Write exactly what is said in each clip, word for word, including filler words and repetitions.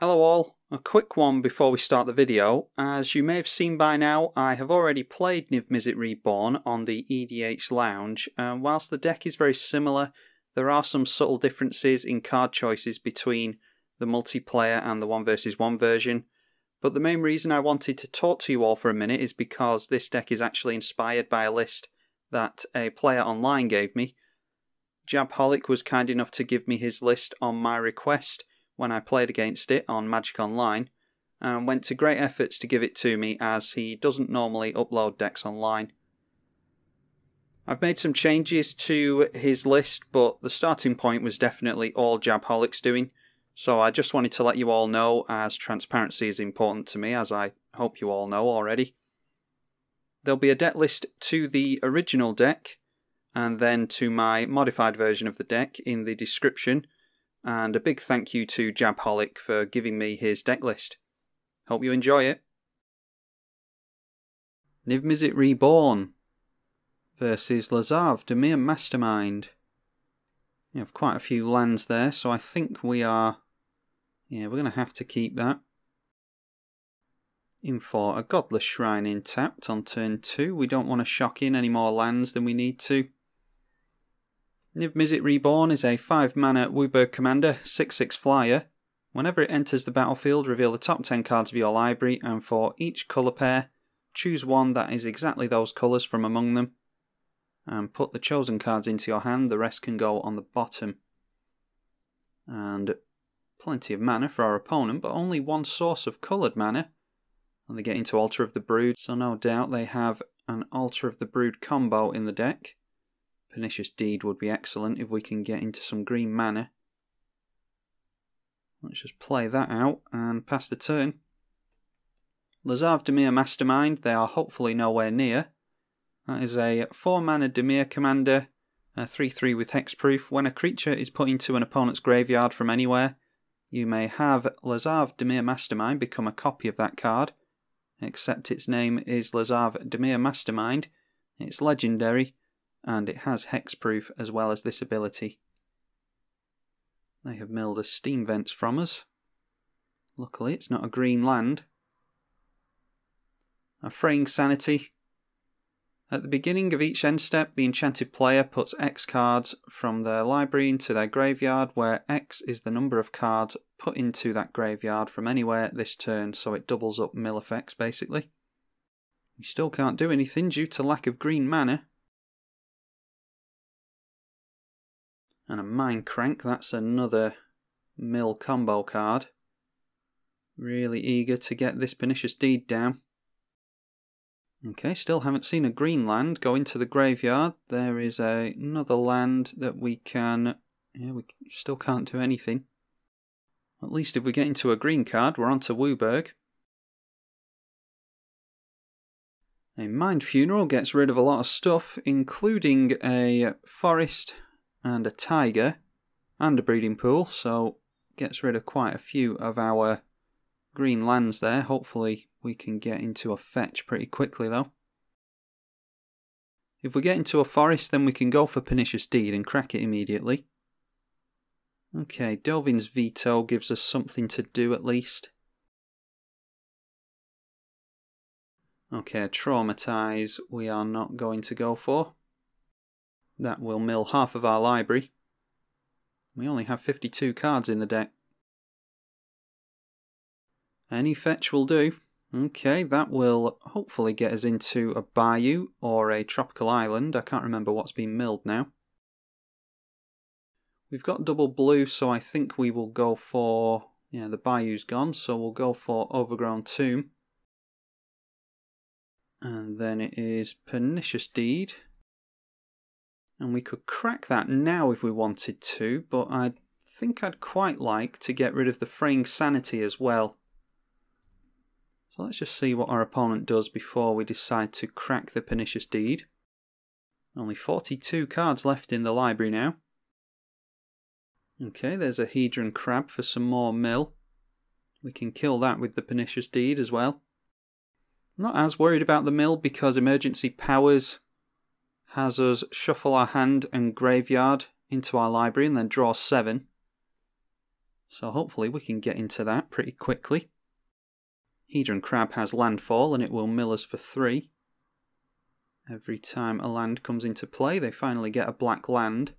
Hello all, a quick one before we start the video. As you may have seen by now, I have already played Niv-Mizzet Reborn on the E D H Lounge, and whilst the deck is very similar, there are some subtle differences in card choices between the multiplayer and the one versus one version, but the main reason I wanted to talk to you all for a minute is because this deck is actually inspired by a list that a player online gave me. J A B Holic was kind enough to give me his list on my request when I played against it on Magic Online, and went to great efforts to give it to me as he doesn't normally upload decks online. I've made some changes to his list, but the starting point was definitely all J A B Holic's doing, so I just wanted to let you all know, as transparency is important to me, as I hope you all know already. There'll be a deck list to the original deck, and then to my modified version of the deck in the description, and a big thank you to J A B Holic for giving me his deck list. Hope you enjoy it. Niv-Mizzet Reborn versus Lazav, Dimir Mastermind. You have quite a few lands there, so I think we are... Yeah, we're going to have to keep that. In for a Godless Shrine intapped on turn two. We don't want to shock in any more lands than we need to. Niv-Mizzet Reborn is a five mana Wuburg Commander, six six flyer. Whenever it enters the battlefield, reveal the top ten cards of your library, and for each colour pair, choose one that is exactly those colours from among them, and put the chosen cards into your hand. The rest can go on the bottom. And plenty of mana for our opponent, but only one source of coloured mana. And they get into Altar of the Brood, so no doubt they have an Altar of the Brood combo in the deck. Pernicious Deed would be excellent if we can get into some green mana. Let's just play that out and pass the turn. Lazav, Dimir Mastermind, they are hopefully nowhere near. That is a four mana Dimir Commander, a three three with Hexproof. When a creature is put into an opponent's graveyard from anywhere, you may have Lazav, Dimir Mastermind become a copy of that card, except its name is Lazav, Dimir Mastermind. It's legendary, and it has hexproof as well as this ability. They have milled the steam vents from us. Luckily it's not a green land. A Fraying Sanity. At the beginning of each end step, the enchanted player puts X cards from their library into their graveyard, where X is the number of cards put into that graveyard from anywhere this turn, so it doubles up mill effects basically. We still can't do anything due to lack of green mana. And a Mind Crank, that's another mill combo card. Really eager to get this Pernicious Deed down. Okay, still haven't seen a green land go into the graveyard. There is a, another land that we can... Yeah, we still can't do anything. At least if we get into a green card, we're on to Wuburg. A Mind Funeral gets rid of a lot of stuff, including a forest and a tiger, and a breeding pool, so gets rid of quite a few of our green lands there. Hopefully we can get into a fetch pretty quickly though. If we get into a forest, then we can go for Pernicious Deed and crack it immediately. Okay, Dovin's Veto gives us something to do at least. Okay, Traumatize we are not going to go for. That will mill half of our library. We only have fifty-two cards in the deck. Any fetch will do. Okay, that will hopefully get us into a bayou or a tropical island. I can't remember what's been milled now. We've got double blue, so I think we will go for... Yeah, the bayou's gone, so we'll go for Overgrown Tomb. And then it is Pernicious Deed. And we could crack that now if we wanted to, but I think I'd quite like to get rid of the Fraying Sanity as well. So let's just see what our opponent does before we decide to crack the Pernicious Deed. Only forty-two cards left in the library now. Okay, there's a Hedron Crab for some more mill. We can kill that with the Pernicious Deed as well. I'm not as worried about the mill because Emergency Powers has us shuffle our hand and graveyard into our library and then draw seven. so hopefully we can get into that pretty quickly. Hedron Crab has landfall and it will mill us for three. Every time a land comes into play they finally get a black land.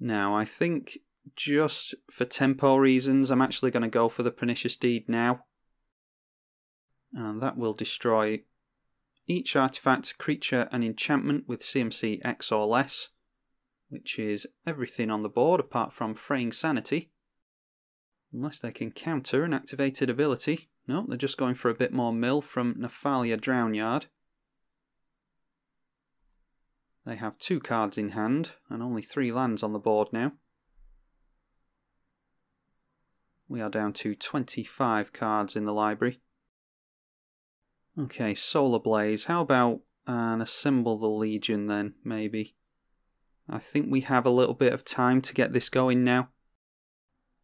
Now I think just for tempo reasons I'm actually going to go for the Pernicious Deed now. And that will destroy each artifact, creature and enchantment with C M C X or less, which is everything on the board apart from Fraying Sanity. Unless they can counter an activated ability. No, they're just going for a bit more mill from Nephalia Drownyard. They have two cards in hand and only three lands on the board now. We are down to twenty-five cards in the library. Okay, Solar Blaze. How about an Assemble the Legion then, maybe? I think we have a little bit of time to get this going now.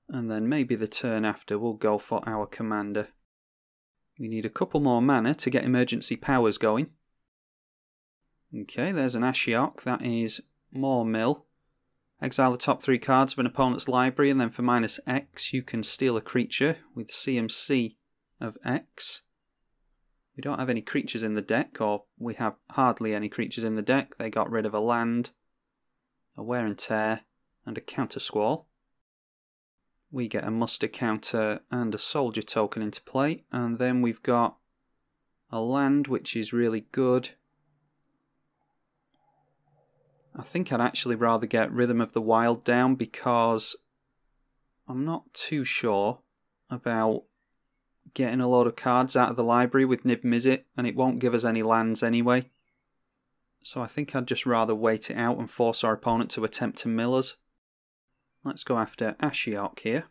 And then maybe the turn after we'll go for our Commander. We need a couple more mana to get Emergency Powers going. Okay, there's an Ashiok. That is more mill. Exile the top three cards of an opponent's library, and then for minus X you can steal a creature with C M C of X. We don't have any creatures in the deck, or we have hardly any creatures in the deck. They got rid of a land, a wear and tear, and a counter squall. We get a muster counter and a soldier token into play, and then we've got a land which is really good. I think I'd actually rather get Rhythm of the Wild down because I'm not too sure about getting a load of cards out of the library with Niv-Mizzet, and it won't give us any lands anyway. So I think I'd just rather wait it out and force our opponent to attempt to mill us. Let's go after Ashiok here.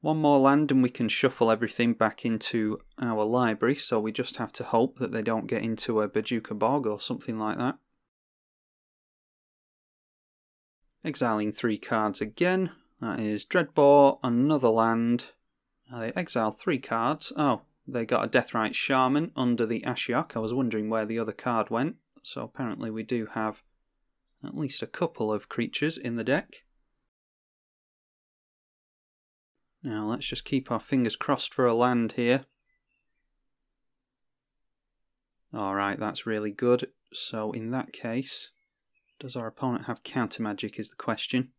One more land and we can shuffle everything back into our library, so we just have to hope that they don't get into a Bojuka Bog or something like that. Exiling three cards again. That is Dreadbore, another land. They exile three cards. Oh, they got a Deathrite Shaman under the Ashiok. I was wondering where the other card went. So apparently we do have at least a couple of creatures in the deck. Now let's just keep our fingers crossed for a land here. Alright, that's really good. So in that case, does our opponent have counter magic is the question.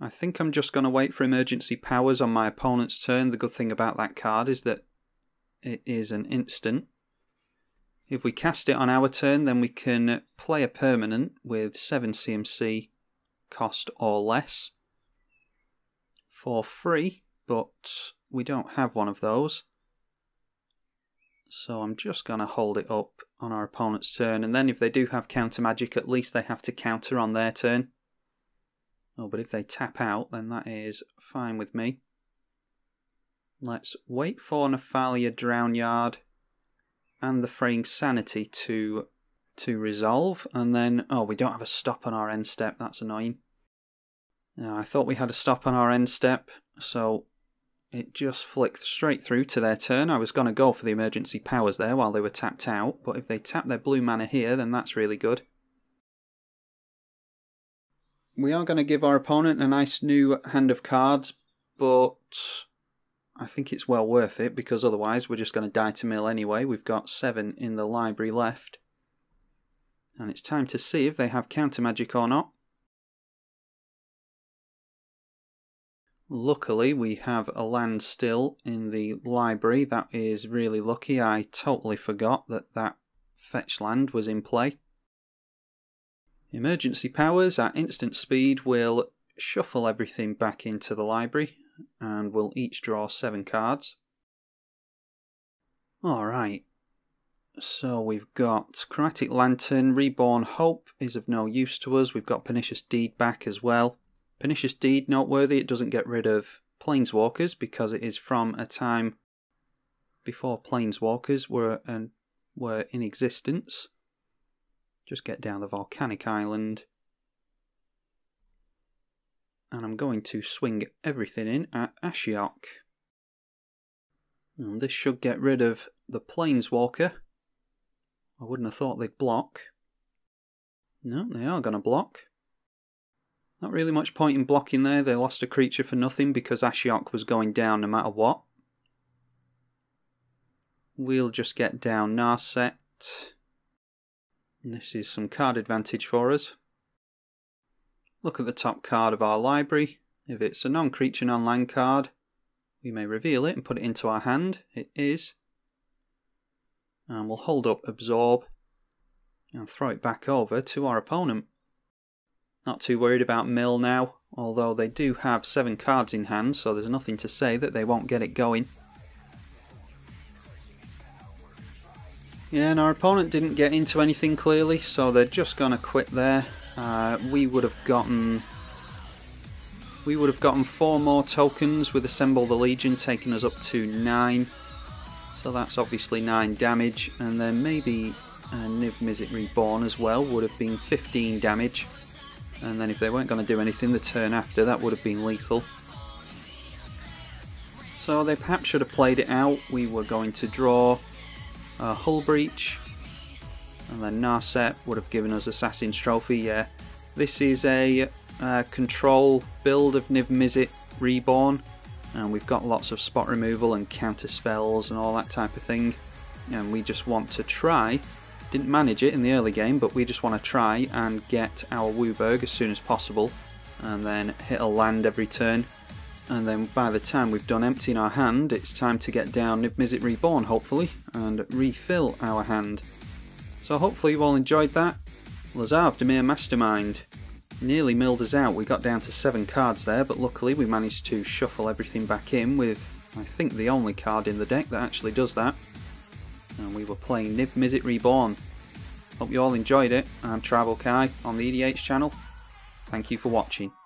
I think I'm just going to wait for Emergency Powers on my opponent's turn. The good thing about that card is that it is an instant. If we cast it on our turn, then we can play a permanent with seven C M C cost or less for free, but we don't have one of those. So I'm just going to hold it up on our opponent's turn, and then if they do have counter magic, at least they have to counter on their turn. Oh, but if they tap out, then that is fine with me. Let's wait for Nephalia Drownyard and the Fraying Sanity to to resolve, and then oh, we don't have a stop on our end step. That's annoying. Now, I thought we had a stop on our end step, so it just flicked straight through to their turn. I was going to go for the Emergency Powers there while they were tapped out, but if they tap their blue mana here, then that's really good. We are going to give our opponent a nice new hand of cards, but I think it's well worth it because otherwise we're just going to die to mill anyway. We've got seven in the library left. And it's time to see if they have counter magic or not. Luckily we have a land still in the library. That is really lucky. I totally forgot that that fetch land was in play. Emergency Powers at instant speed will shuffle everything back into the library, and we'll each draw seven cards. Alright, so we've got Chromatic Lantern. Reborn Hope is of no use to us. We've got Pernicious Deed back as well. Pernicious Deed noteworthy, it doesn't get rid of Planeswalkers because it is from a time before Planeswalkers were, and were in existence. Just get down the Volcanic Island. And I'm going to swing everything in at Ashiok. And this should get rid of the Planeswalker. I wouldn't have thought they'd block. No, they are going to block. Not really much point in blocking there, they lost a creature for nothing because Ashiok was going down no matter what. We'll just get down Narset. This is some card advantage for us. Look at the top card of our library. If it's a non-creature, non-land card, we may reveal it and put it into our hand. It is. And we'll hold up Absorb and throw it back over to our opponent. Not too worried about mill now, although they do have seven cards in hand, so there's nothing to say that they won't get it going. Yeah, and our opponent didn't get into anything clearly, so they're just going to quit there. Uh, we would have gotten... We would have gotten four more tokens with Assemble the Legion, taking us up to nine. So that's obviously nine damage, and then maybe uh, Niv-Mizzet Reborn as well would have been fifteen damage. And then if they weren't going to do anything the turn after, that would have been lethal. So they perhaps should have played it out. We were going to draw uh, Hull Breach, and then Narset would have given us Assassin's Trophy. Yeah, this is a Uh, control build of Niv-Mizzet Reborn, and we've got lots of spot removal and counter spells and all that type of thing, and we just want to try, didn't manage it in the early game, but we just want to try and get our Wooburg as soon as possible and then hit a land every turn, and then by the time we've done emptying our hand, it's time to get down Niv-Mizzet Reborn hopefully and refill our hand. So hopefully you've all enjoyed that. Lazav, Dimir Mastermind nearly milled us out. We got down to seven cards there, but luckily we managed to shuffle everything back in with, I think, the only card in the deck that actually does that. And we were playing Niv-Mizzet Reborn. Hope you all enjoyed it. I'm Tribal Kai on the E D H channel. Thank you for watching.